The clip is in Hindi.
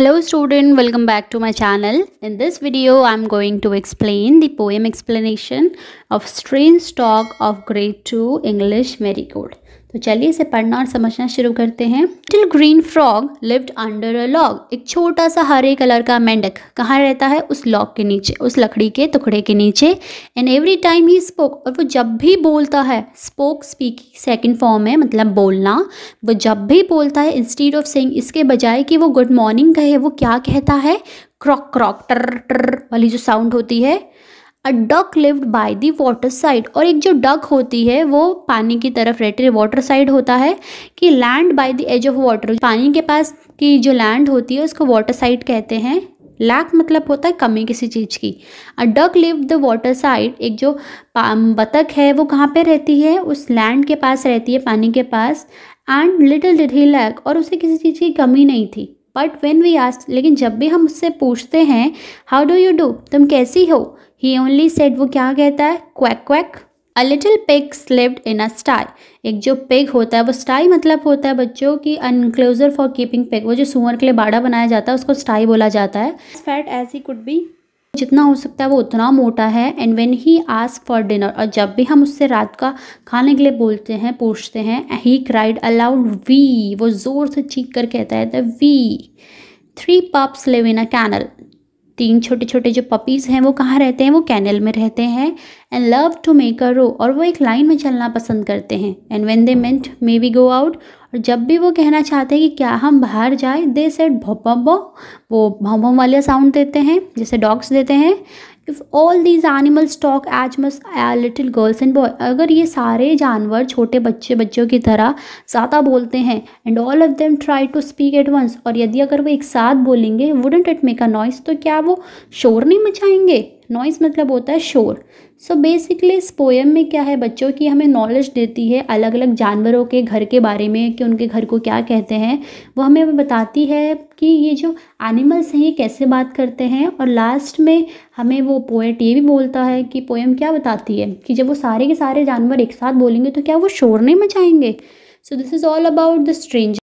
Hello student, welcome back to my channel. In this video, I'm going to explain the poem explanation of Strange Talk of Grade 2 English Marigold. तो चलिए इसे पढ़ना और समझना शुरू करते हैं. Little green frog lived under a log. एक छोटा सा हरे कलर का मेंढक कहाँ रहता है? उस लॉग के नीचे, उस लकड़ी के टुकड़े के नीचे. And every time he spoke, और वो जब भी बोलता है, spoke speak second form है, मतलब बोलना. वो जब भी बोलता है, instead of saying, इसके बजाय कि वो गुड मॉर्निंग कहे, वो क्या कहता है? क्रॉक क्रॉक टर टर वाली जो साउंड होती है. A duck lived by the water side. और एक जो duck होती है वो पानी की तरफ रहती है, water side होता है. कि land by the edge of water, पानी के पास की जो land होती है उसको water side कहते हैं. lack मतलब होता है कमी किसी चीज़ की. A duck lived the water side. एक जो बतख है वो कहाँ पे रहती है? उस land के पास रहती है, पानी के पास. And little did he lack. और उसे किसी चीज़ की कमी नहीं थी. But when we asked, लेकिन जब भी हम उससे पूछते हैं how do you do, तुम कैसी हो, He only said, वो क्या कहता है? Quack quack. A little pig slept in a sty. एक जो pig होता है वो sty मतलब होता है बच्चों की enclosure for keeping pig. वो जो सुअर के लिए बाड़ा बनाया जाता है उसको sty बोला जाता है. As fat as he could be. जितना हो सकता है वो उतना मोटा है. And when he asked for dinner, और जब भी हम उससे रात का खाने के लिए बोलते हैं, पूछते हैं, He cried aloud, we. वो जोर से चीख कर कहता है तो we. 3 pups live in a kennel. 3 छोटे छोटे जो पपीज़ हैं वो कहाँ रहते हैं? वो कैनल में रहते हैं. And love to make a row, और वो एक लाइन में चलना पसंद करते हैं. And when they meant may be go out, और जब भी वो कहना चाहते हैं कि क्या हम बाहर जाए, दे सेड भोपम्बो, वो भोम वाले साउंड देते हैं जैसे डॉग्स देते हैं. If all these animals talk as much little girls and boy, अगर ये सारे जानवर छोटे बच्चों की तरह ज़्यादा बोलते हैं. And all of them try to speak at once, और यदि अगर वो एक साथ बोलेंगे, wouldn't it make a noise, तो क्या वो शोर नहीं मचाएंगे? नॉइस मतलब होता है शोर. सो बेसिकली इस पोएम में क्या है बच्चों की हमें नॉलेज देती है अलग अलग जानवरों के घर के बारे में, कि उनके घर को क्या कहते हैं. वो हमें बताती है कि ये जो एनिमल्स हैं ये कैसे बात करते हैं. और लास्ट में हमें वो पोएट ये भी बोलता है कि पोएम क्या बताती है कि जब वो सारे के सारे जानवर एक साथ बोलेंगे तो क्या वो शोर नहीं मचाएंगे. So this is all about the strange.